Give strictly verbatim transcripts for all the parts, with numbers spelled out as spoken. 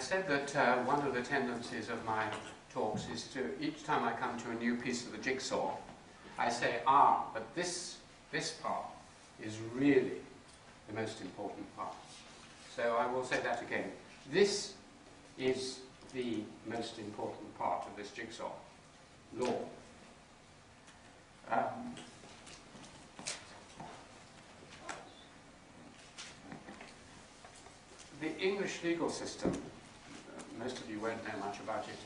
said that uh, one of the tendencies of my talks is to, each time I come to a new piece of the jigsaw, I say, ah, but this, this part is really the most important part. So I will say that again. This is the most important part of this jigsaw, law. Um, the English legal system, uh, most of you won't know much about it,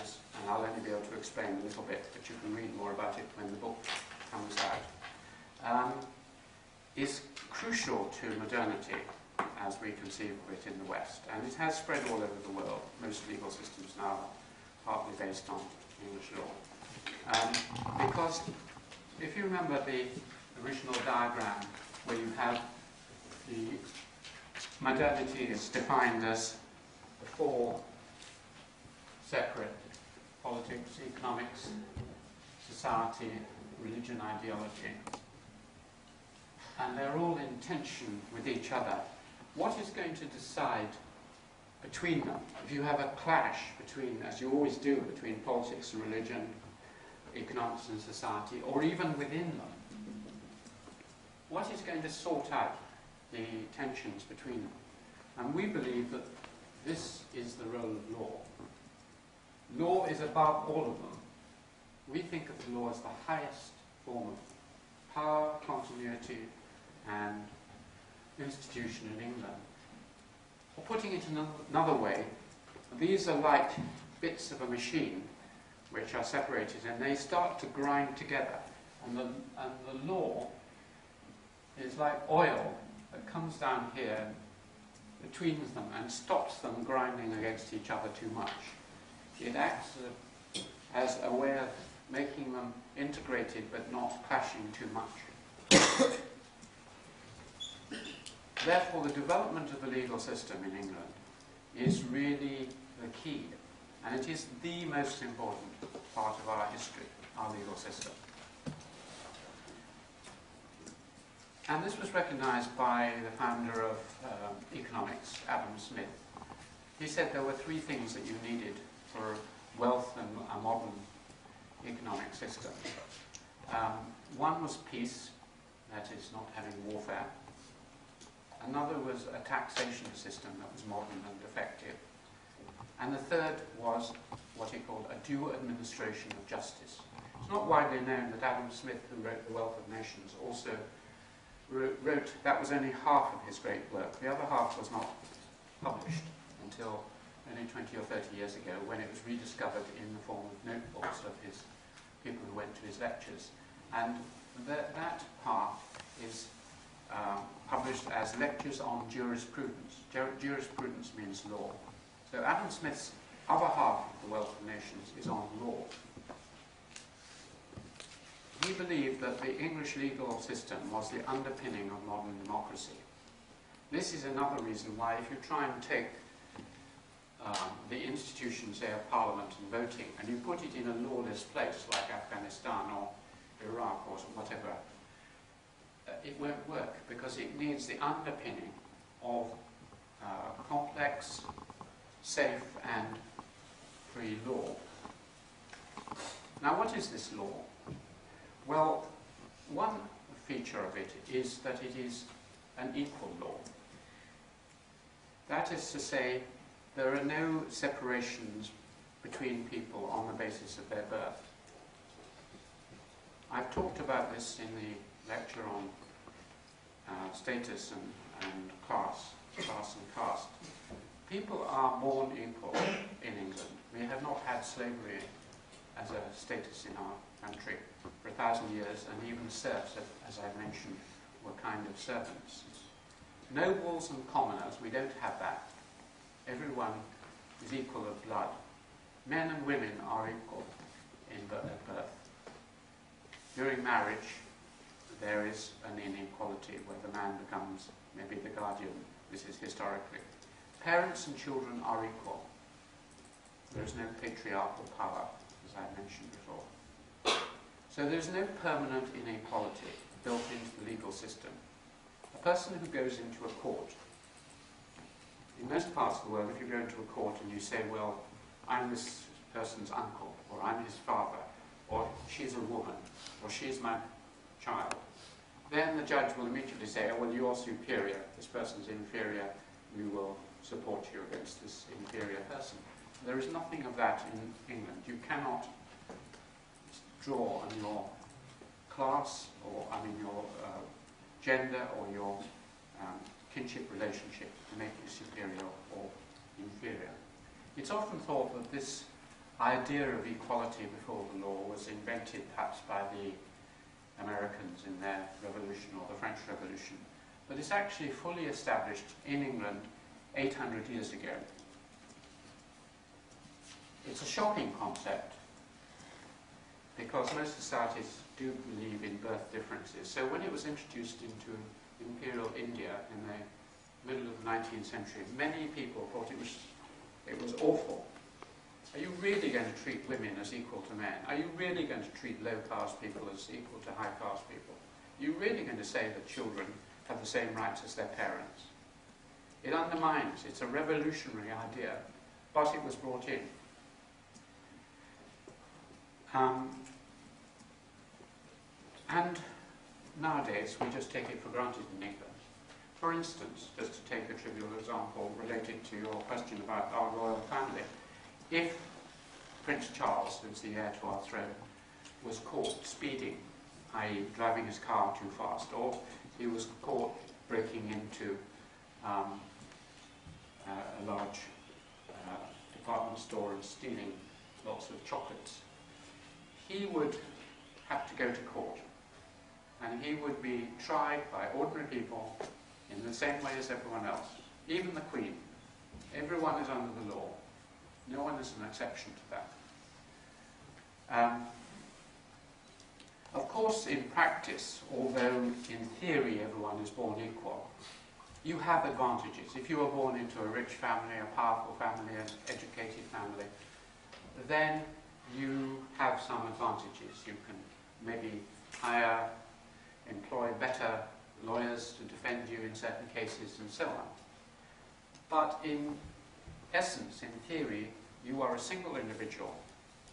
as, and I'll only be able to explain a little bit, but you can read more about it when the book comes out, um, is crucial to modernity as we conceive of it in the West. And it has spread all over the world. Most legal systems now are partly based on English law. Um, because if you remember the original diagram where you have the modernity is defined as four separate politics, economics, society, religion, ideology. And they're all in tension with each other. What is going to decide between them? If you have a clash between, as you always do, between politics and religion, economics and society, or even within them, what is going to sort out the tensions between them? And we believe that this is the role of law. Law is above all of them. We think of the law as the highest form of power, continuity, and institution in England. Or putting it in another way, these are like bits of a machine which are separated and they start to grind together. And the, and the law is like oil that comes down here between them and stops them grinding against each other too much. It acts as a way of making them integrated but not clashing too much. Therefore, the development of the legal system in England is really the key, and it is the most important part of our history, our legal system. And this was recognized by the founder of uh, economics, Adam Smith. He said there were three things that you needed for wealth and a modern economic system. Um, one was peace, that is not having warfare. Another was a taxation system that was modern and effective. And the third was what he called a due administration of justice. It's not widely known that Adam Smith, who wrote The Wealth of Nations, also wrote, that was only half of his great work. The other half was not published until only twenty or thirty years ago, when it was rediscovered in the form of notebooks of his people who went to his lectures. And that, that part is um, published as Lectures on Jurisprudence. Ger jurisprudence means law. So Adam Smith's other half of The Wealth of Nations is on law. He believed that the English legal system was the underpinning of modern democracy. This is another reason why, if you try and take Um, the institution, say, of parliament and voting, and you put it in a lawless place like Afghanistan or Iraq or whatever, uh, it won't work, because it needs the underpinning of uh, complex, safe and free law. Now, what is this law? Well, one feature of it is that it is an equal law. That is to say, there are no separations between people on the basis of their birth. I've talked about this in the lecture on uh, status and, and class, class and caste. People are born equal in England. We have not had slavery as a status in our country for a thousand years, and even serfs, as I mentioned, were kind of servants. Nobles and commoners, we don't have that. Everyone is equal of blood. Men and women are equal in birth. During marriage, there is an inequality where the man becomes maybe the guardian. This is historically. Parents and children are equal. There is no patriarchal power, as I mentioned before. So there is no permanent inequality built into the legal system. A person who goes into a court in most parts of the world, if you go into a court and you say, well, I'm this person's uncle, or I'm his father, or she's a woman, or she's my child, then the judge will immediately say, oh, well, you're superior, this person's inferior, we will support you against this inferior person. There is nothing of that in England. You cannot draw on your class, or I mean your uh, gender, or your um, kinship relationship to make you superior or inferior. It's often thought that this idea of equality before the law was invented perhaps by the Americans in their revolution or the French Revolution, but it's actually fully established in England eight hundred years ago. It's a shocking concept because most societies do believe in birth differences. So when it was introduced into imperial India in the middle of the nineteenth century, many people thought it was, it was awful. Are you really going to treat women as equal to men? Are you really going to treat low-caste people as equal to high-caste people? Are you really going to say that children have the same rights as their parents? It undermines, it's a revolutionary idea, but it was brought in. Um, and nowadays, we just take it for granted in England. For instance, just to take a trivial example related to your question about our royal family, if Prince Charles, who's the heir to our throne, was caught speeding, that is driving his car too fast, or he was caught breaking into um, uh, a large uh, department store and stealing lots of chocolates, he would have to go to court, and he would be tried by ordinary people in the same way as everyone else, even the Queen. Everyone is under the law. No one is an exception to that. Um, of course, in practice, although in theory everyone is born equal, you have advantages. If you were born into a rich family, a powerful family, an educated family, then you have some advantages. You can maybe hire, employ better lawyers to defend you in certain cases and so on. But in essence, in theory, you are a single individual.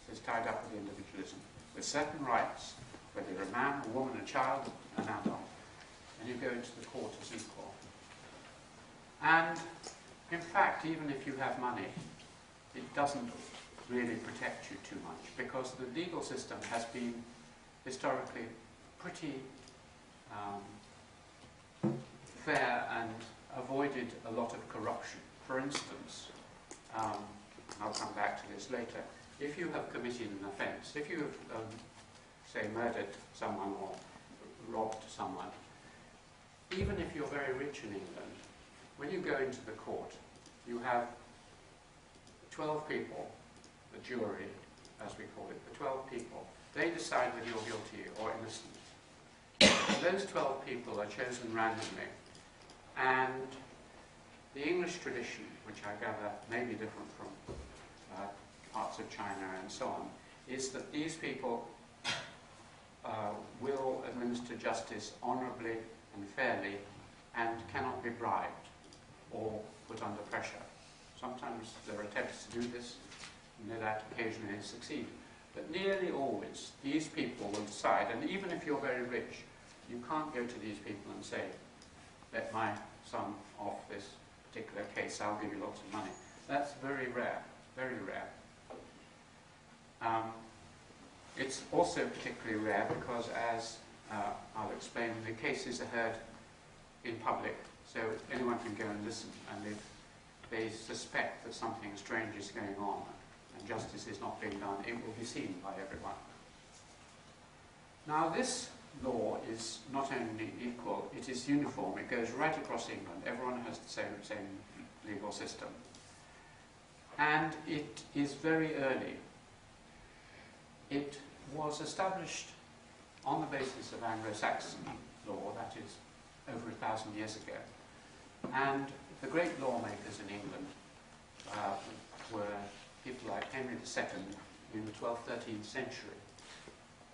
This is tied up with individualism, with certain rights, whether you're a man, a woman, a child, an adult, and you go into the court as equal. And in fact, even if you have money, it doesn't really protect you too much, because the legal system has been historically pretty um, fair and avoided a lot of corruption. For instance, um, I'll come back to this later, if you have committed an offence, if you have, um, say, murdered someone or robbed someone, even if you're very rich in England, when you go into the court, you have twelve people, the jury, as we call it, the twelve people, they decide whether you're guilty or innocent. And those twelve people are chosen randomly, and the English tradition, which I gather may be different from uh, parts of China and so on, is that these people uh, will administer justice honourably and fairly and cannot be bribed or put under pressure. Sometimes there are attempts to do this, no doubt occasionally succeed. But nearly always, these people will decide, and even if you're very rich, you can't go to these people and say, let my son off this particular case, I'll give you lots of money. That's very rare, very rare. Um, it's also particularly rare because, as uh, I'll explain, the cases are heard in public, so anyone can go and listen, and if they suspect that something strange is going on, and justice is not being done, it will be seen by everyone. Now this law is not only equal, it is uniform, it goes right across England, everyone has the same, same legal system. And it is very early. It was established on the basis of Anglo-Saxon law, that is over a thousand years ago. And the great lawmakers in England uh, were people like Henry the Second in the twelfth, thirteenth century.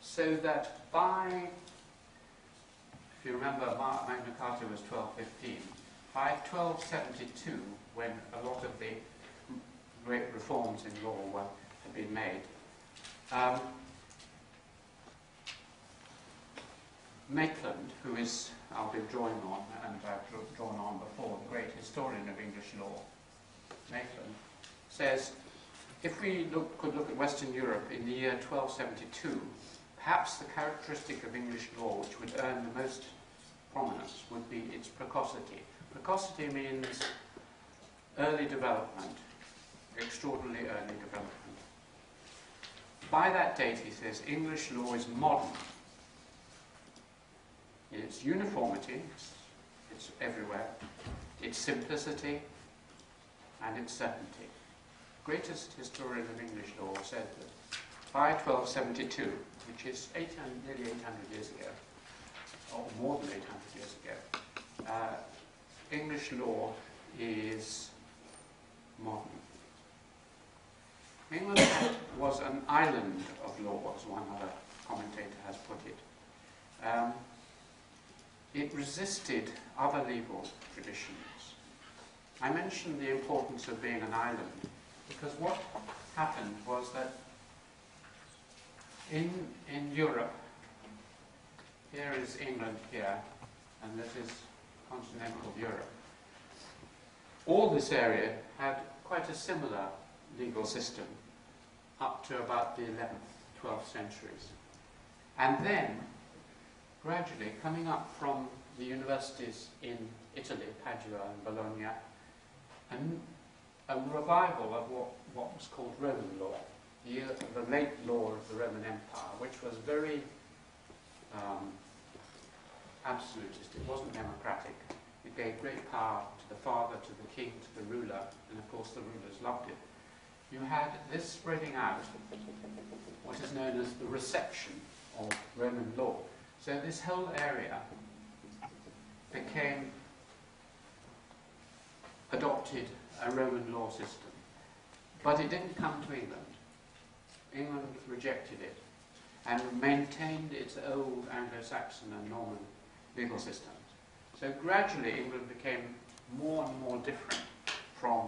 So that by, if you remember, Magna Carta was twelve fifteen, by twelve seventy-two when a lot of the great reforms in law were, had been made. Um, Maitland, who is, I'll be drawing on, and I've drawn on before, the great historian of English law, Maitland, says, if we look, could look at Western Europe in the year twelve seventy-two, perhaps the characteristic of English law which would earn the most prominence would be its precocity. Precocity means early development, extraordinarily early development. By that date, he says, English law is modern. In its uniformity, it's everywhere, its simplicity, and its certainty. The greatest historian of English law said that by twelve seventy-two, which is eight hundred, nearly eight hundred years ago, or more than eight hundred years ago, uh, English law is modern. England was an island of law, as one other commentator has put it. Um, It resisted other legal traditions. I mentioned the importance of being an island because what happened was that in, in Europe, here is England here, and this is continental Europe. All this area had quite a similar legal system up to about the eleventh, twelfth centuries. And then gradually, coming up from the universities in Italy, Padua and Bologna, and a revival of what, what was called Roman law, the, the late law of the Roman Empire, which was very um, absolutist. It wasn't democratic. It gave great power to the father, to the king, to the ruler, and of course the rulers loved it. You had this spreading out, what is known as the reception of Roman law. So this whole area became, adopted a Roman law system. But it didn't come to England. England rejected it and maintained its old Anglo-Saxon and Norman legal systems. So gradually England became more and more different from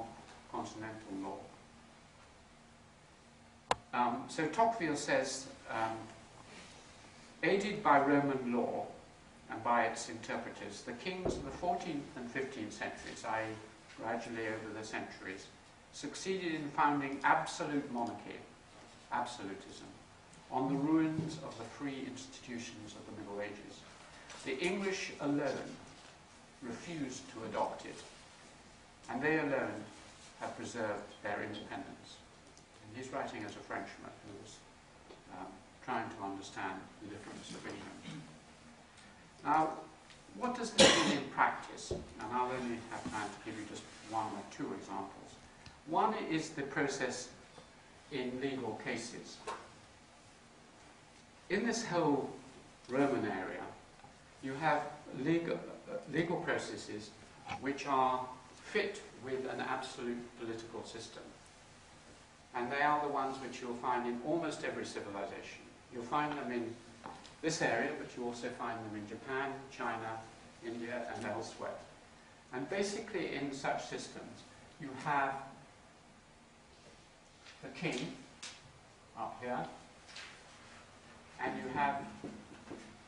continental law. Um, so Tocqueville says, um, aided by Roman law and by its interpreters, the kings of the fourteenth and fifteenth centuries, that is gradually over the centuries, succeeded in founding absolute monarchy, absolutism, on the ruins of the free institutions of the Middle Ages. The English alone refused to adopt it, and they alone have preserved their independence. And he's writing as a Frenchman who was um, trying to understand the difference of England. Now, what does this mean in practice? And I'll only have time to give you just one or two examples. One is the process in legal cases. In this whole Roman area, you have legal, uh, legal processes which are fit with an absolute political system. And they are the ones which you'll find in almost every civilization. You'll find them in this area, but you also find them in Japan, China, India, and elsewhere. And basically in such systems, you have the king up here, and you have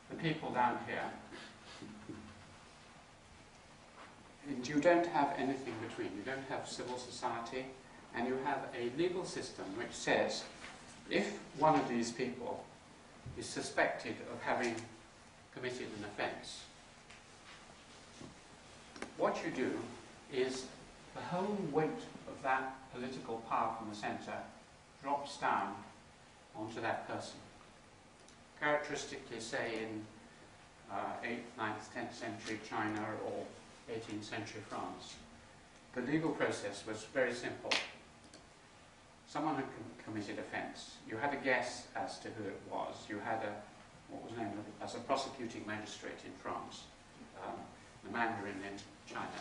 the people down here. And you don't have anything between. You don't have civil society, and you have a legal system which says, if one of these people is suspected of having committed an offence, what you do is the whole weight of that political power from the centre drops down onto that person. Characteristically, say in uh, eighth, ninth, tenth century China or eighteenth century France, the legal process was very simple. Someone had com committed offence. You had a guess as to who it was. You had a, what was known as a prosecuting magistrate in France, um, the Mandarin in China.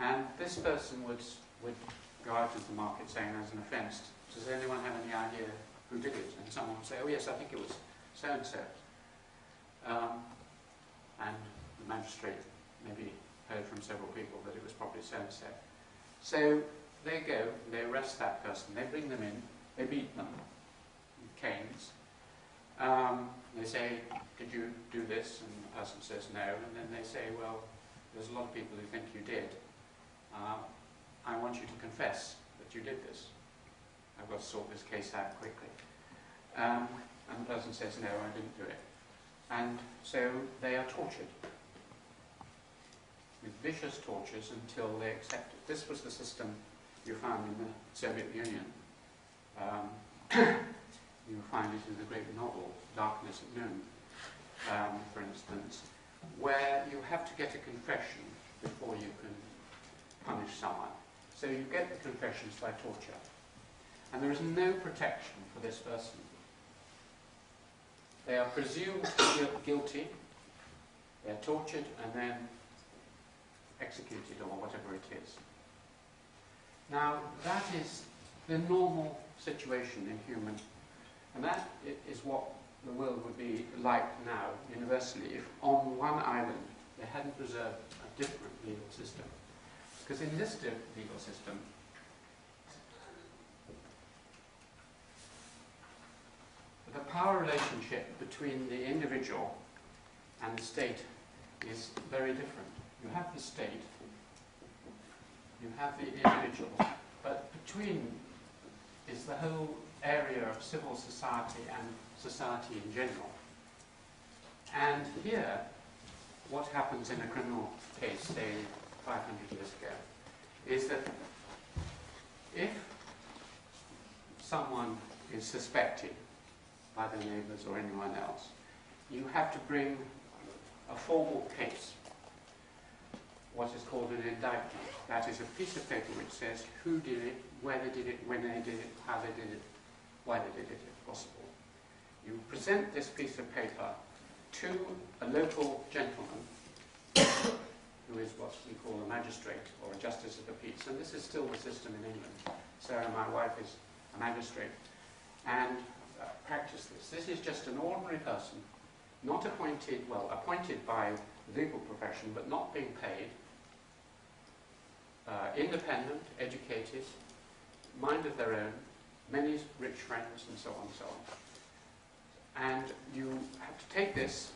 And this person would, would go out into the market saying there's an offence. Does anyone have any idea who did it? And someone would say, oh yes, I think it was so-and-so. Um, and the magistrate maybe heard from several people that it was probably so-and-so. So they go, they arrest that person, they bring them in, they beat them with canes. Um, they say, did you do this? And the person says no, and then they say, well, there's a lot of people who think you did. Uh, I want you to confess that you did this. I've got to sort this case out quickly. Um, and the person says, no, I didn't do it. And so they are tortured with vicious tortures until they accept it. This was the system you found in the Soviet Union. Um, you find it in the great novel, Darkness at Noon, um, for instance, where you have to get a confession before you can punish someone. So you get the confessions by torture. And there is no protection for this person. They are presumed guilty, they are tortured, and then executed, or whatever it is. Now, that is the normal situation in human, and that is what the world would be like now, universally, if on one island they hadn't preserved a different legal system. Because in this legal system, the power relationship between the individual and the state is very different. You have the state, you have the individual, but between is the whole area of civil society and society in general. And here, what happens in a criminal case, say, five hundred years ago, is that if someone is suspected by the neighbours or anyone else, you have to bring a formal case, what is called an indictment. That is a piece of paper which says who did it, where they did it, when they did it, how they did it, why they did it, if possible. You present this piece of paper to a local gentleman, who is what we call a magistrate or a justice of the peace, and this is still the system in England. Sarah, my wife, is a magistrate, and Uh, practice this. This is just an ordinary person, not appointed, well, appointed by the legal profession, but not being paid, uh, independent, educated, mind of their own, many rich friends, and so on and so on. And you have to take this,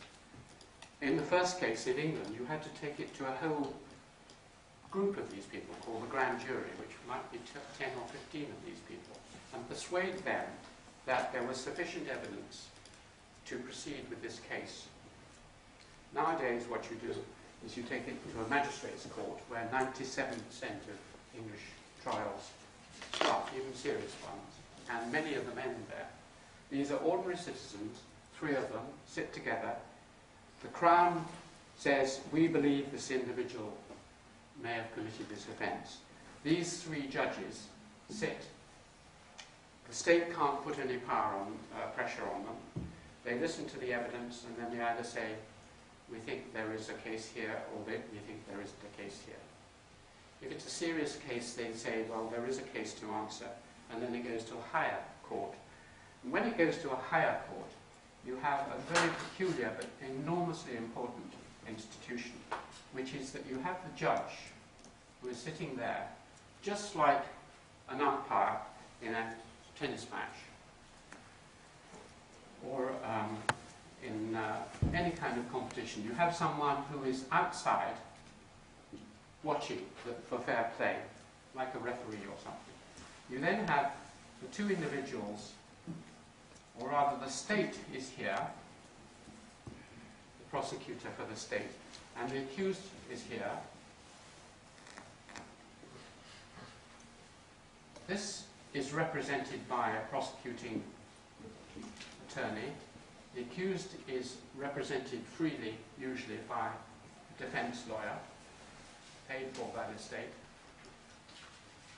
in the first case in England, you had to take it to a whole group of these people called the grand jury, which might be ten or fifteen of these people, and persuade them that there was sufficient evidence to proceed with this case. Nowadays, what you do is you take it to a magistrate's court, where ninety-seven percent of English trials start, even serious ones, and many of the men there. These are ordinary citizens, three of them sit together. The Crown says, we believe this individual may have committed this offence. These three judges sit. The state can't put any power on, uh, pressure on them. They listen to the evidence, and then they either say, we think there is a case here, or they, we think there isn't a case here. If it's a serious case, they say, well, there is a case to answer, and then it goes to a higher court. And when it goes to a higher court, you have a very peculiar but enormously important institution, which is that you have the judge who is sitting there, just like an umpire in a tennis match, or um, in uh, any kind of competition. You have someone who is outside watching the, for fair play, like a referee or something. You then have the two individuals, or rather the state is here, the prosecutor for the state, and the accused is here. This is represented by a prosecuting attorney. The accused is represented freely, usually by a defence lawyer, paid for by the state.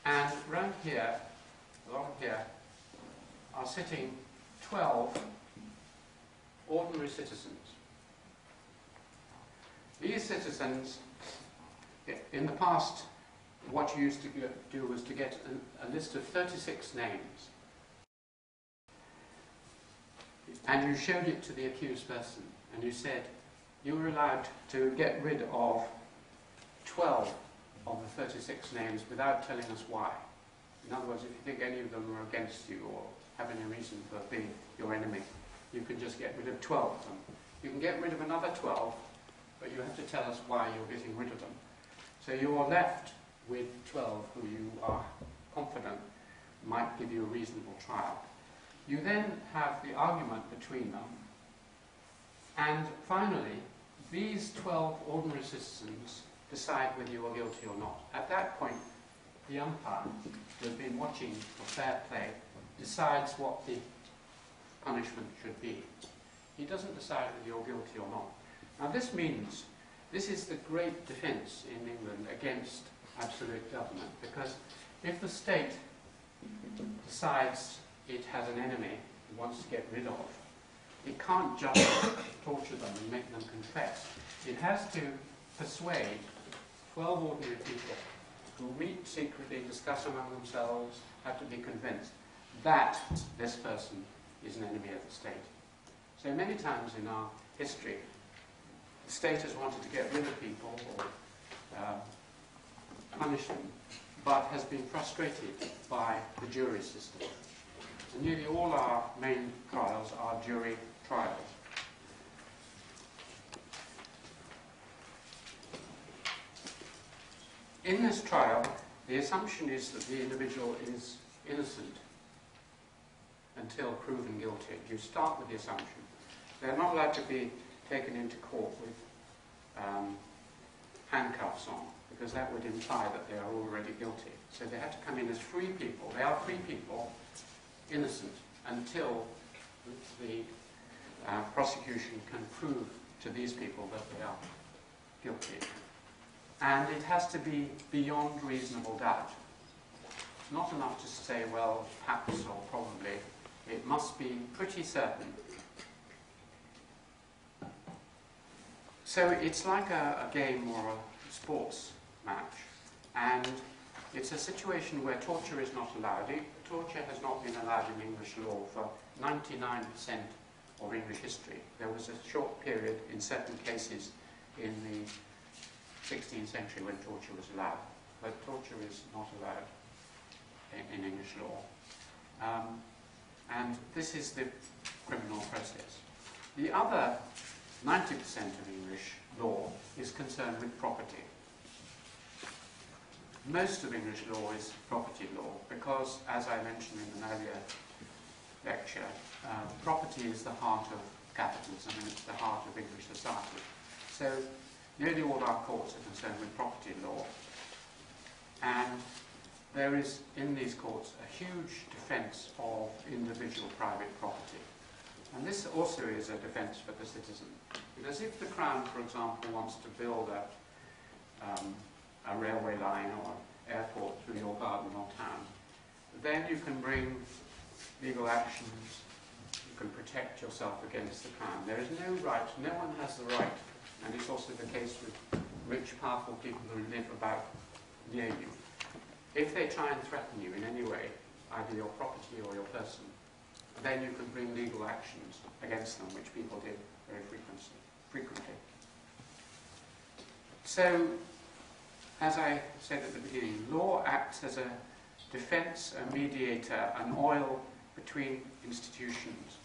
And round here, along here, are sitting twelve ordinary citizens. These citizens, in the past, what you used to do was to get a, a list of thirty-six names, and you showed it to the accused person, and you said you were allowed to get rid of twelve of the thirty-six names without telling us why. In other words, if you think any of them are against you or have any reason for being your enemy, you can just get rid of twelve of them. You can get rid of another twelve, but you have to tell us why you're getting rid of them. So you are left with twelve who you are confident might give you a reasonable trial. You then have the argument between them, and finally, these twelve ordinary citizens decide whether you are guilty or not. At that point, the umpire, who has been watching for fair play, decides what the punishment should be. He doesn't decide whether you're guilty or not. Now this means, this is the great defense in England against absolute government, because if the state decides it has an enemy it wants to get rid of, it can't just torture them and make them confess. It has to persuade twelve ordinary people who meet secretly, discuss among themselves, have to be convinced that this person is an enemy of the state. So many times in our history, the state has wanted to get rid of people or uh, punish them, but has been frustrated by the jury system. And nearly all our main trials are jury trials. In this trial, the assumption is that the individual is innocent until proven guilty. You start with the assumption. They're not allowed to be taken into court with um, handcuffs on, because that would imply that they are already guilty. So they have to come in as free people. They are free people, innocent, until the uh, prosecution can prove to these people that they are guilty. And it has to be beyond reasonable doubt. Not enough to say, well, perhaps or probably. It must be pretty certain. So it's like a, a game or a sports match, and it's a situation where torture is not allowed. It, torture has not been allowed in English law for ninety-nine percent of English history. There was a short period in certain cases in the sixteenth century when torture was allowed, but torture is not allowed in, in English law. Um, and this is the criminal process. The other ninety percent of English law is concerned with property. Most of English law is property law because, as I mentioned in an earlier lecture, uh, property is the heart of capitalism and it's the heart of English society. So nearly all our courts are concerned with property law, and there is in these courts a huge defence of individual private property. And this also is a defence for the citizen. Because if the Crown, for example, wants to build a, um, a railway line or an airport through your garden or town, then you can bring legal actions, you can protect yourself against the Crown. There is no right, no one has the right, and it's also the case with rich, powerful people who live about near you. If they try and threaten you in any way, either your property or your person, then you can bring legal actions against them, which people did very frequently. So, as I said at the beginning, law acts as a defence, a mediator, an oil between institutions.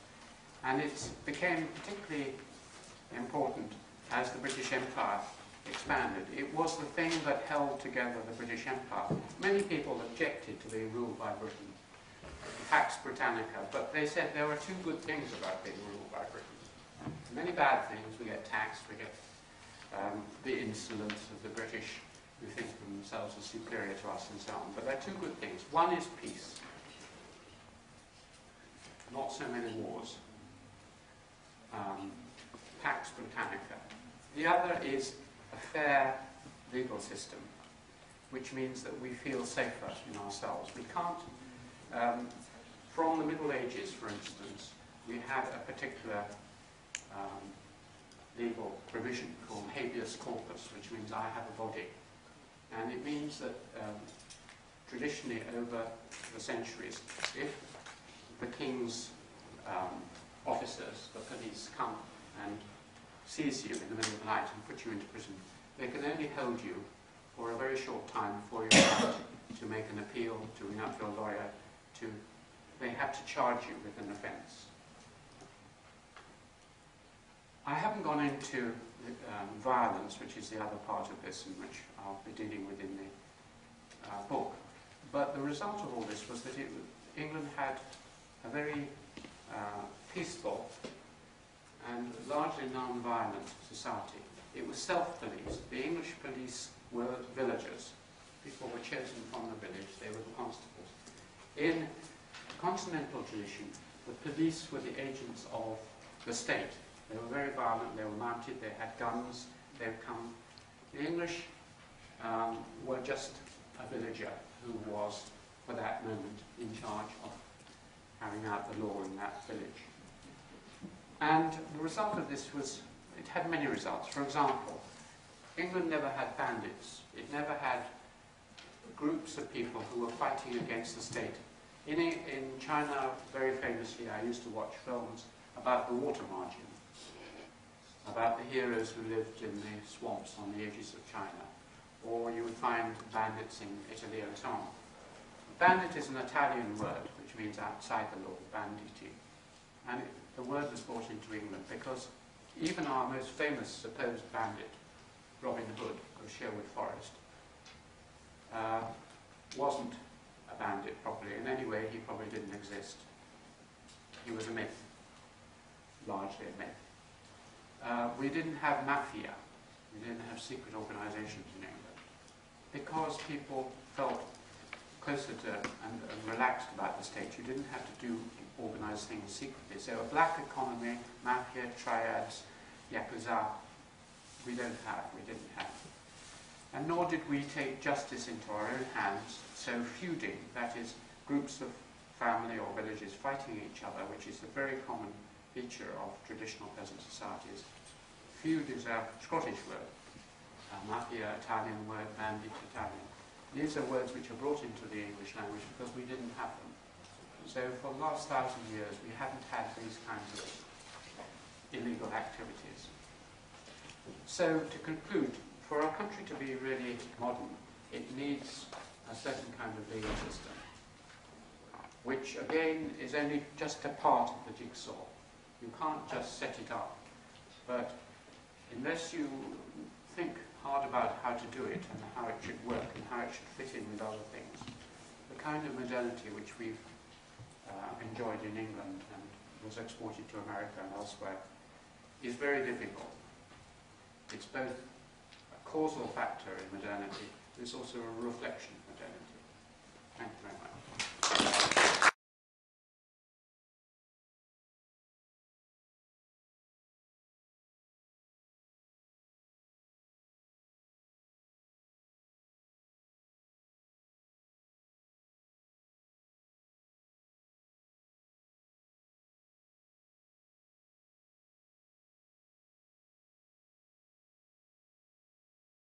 And it became particularly important as the British Empire expanded. It was the thing that held together the British Empire. Many people objected to being ruled by Britain. Pax Britannica, but they said there are two good things about being ruled by Britain. Many bad things: we get taxed, we get um, the insolence of the British who think of themselves as superior to us and so on. But there are two good things. One is peace. Not so many wars. Um, Pax Britannica. The other is a fair legal system, which means that we feel safer in ourselves. We can't Um, from the Middle Ages, for instance, we had a particular um, legal provision called habeas corpus, which means I have a body. And it means that um, traditionally over the centuries, if the king's um, officers, the police, come and seize you in the middle of the night and put you into prison, they can only hold you or a very short time before you're allowed to make an appeal to an uphill lawyer, to, they have to charge you with an offense. I haven't gone into the, um, violence, which is the other part of this, and which I'll be dealing with in the uh, book. But the result of all this was that it, England had a very uh, peaceful and largely non-violent society. It was self-police. The English police were villagers. People were chosen from the village. They were the constables. In continental tradition, the police were the agents of the state. They were very violent. They were mounted. They had guns. They would come. The English um, were just a villager who was, for that moment, in charge of carrying out the law in that village. And the result of this was, it had many results. For example, England never had bandits. It never had groups of people who were fighting against the state. In, in China, very famously, I used to watch films about the Water Margin, about the heroes who lived in the swamps on the edges of China. Or you would find bandits in Italy and so on. Bandit is an Italian word, which means outside the law, banditi. And it, the word was brought into England because even our most famous supposed bandit, Robin Hood of Sherwood Forest, uh, wasn't a bandit properly. In any way, he probably didn't exist. He was a myth, largely a myth. Uh, we didn't have mafia. We didn't have secret organizations in England because people felt closer to and, and relaxed about the state. You didn't have to do organize things secretly. So a black economy, mafia, triads, yakuza, we don't have, we didn't have. And nor did we take justice into our own hands, so feuding, that is, groups of family or villages fighting each other, which is a very common feature of traditional peasant societies. Feud is a Scottish word, a mafia Italian word, bandit Italian. These are words which are brought into the English language because we didn't have them. So for the last thousand years, we haven't had these kinds of illegal activities. So to conclude, for our country to be really modern, it needs a certain kind of legal system, which again is only just a part of the jigsaw. You can't just set it up. But unless you think hard about how to do it and how it should work and how it should fit in with other things, the kind of modernity which we've Uh, enjoyed in England and was exported to America and elsewhere, is very difficult. It's both a causal factor in modernity, but it's also a reflection.